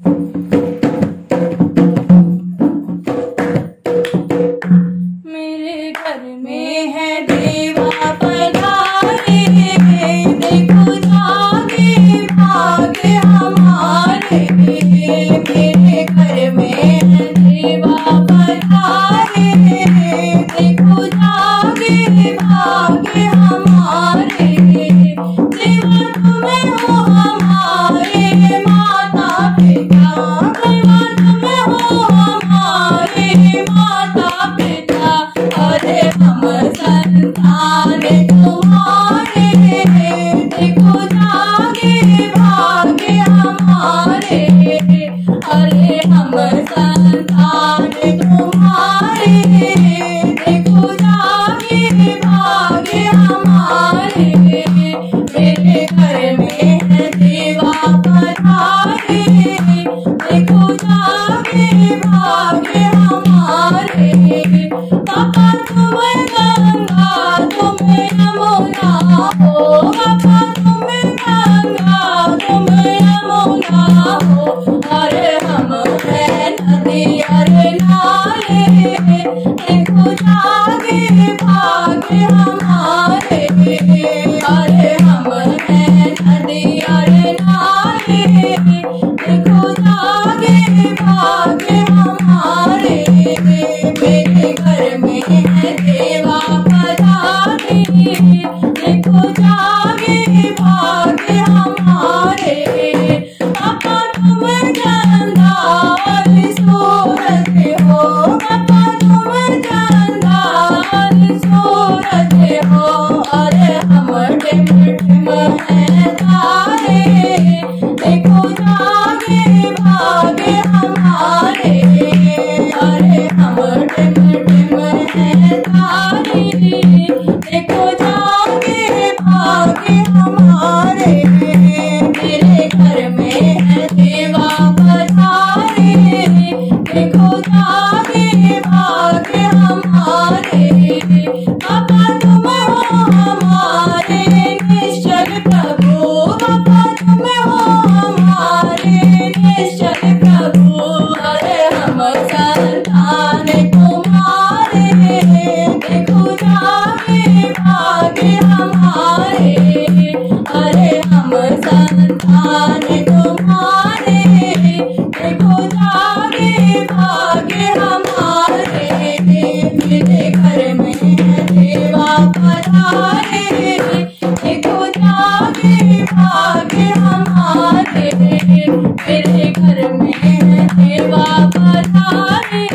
घर में है देवा पधारे,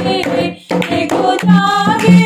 देखो जागे।